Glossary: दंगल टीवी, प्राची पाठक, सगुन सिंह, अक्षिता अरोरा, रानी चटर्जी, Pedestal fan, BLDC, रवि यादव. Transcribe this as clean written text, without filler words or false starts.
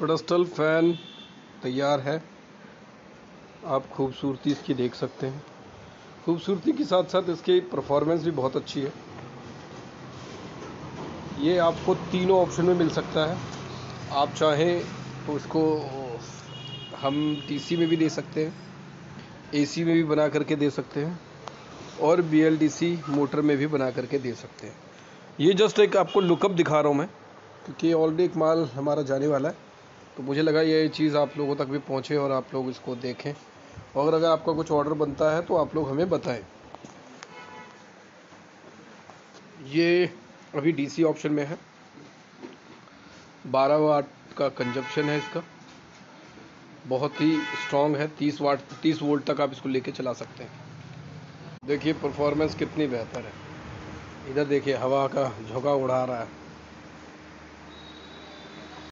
Pedestal fan तैयार है। आप खूबसूरती इसकी देख सकते हैं। खूबसूरती के साथ साथ इसकी परफॉर्मेंस भी बहुत अच्छी है। ये आपको तीनों ऑप्शन में मिल सकता है। आप चाहें तो इसको हम टीसी में भी दे सकते हैं, एसी में भी बना करके दे सकते हैं और बीएलडीसी मोटर में भी बना करके दे सकते हैं। ये जस्ट एक आपको लुकअप दिखा रहा हूँ मैं, क्योंकि ऑलरेडी एक माल हमारा जाने वाला है, तो मुझे लगा ये चीज़ आप लोगों तक भी पहुँचे और आप लोग इसको देखें। और अगर आपका कुछ ऑर्डर बनता है तो आप लोग हमें बताएं। ये अभी डीसी ऑप्शन में है। 12 वाट का कंजप्शन है इसका, बहुत ही स्ट्रॉन्ग है। 30 वोल्ट तक आप इसको लेके चला सकते हैं। देखिए परफॉर्मेंस कितनी बेहतर है। इधर देखिए हवा का झोंका उड़ा रहा है।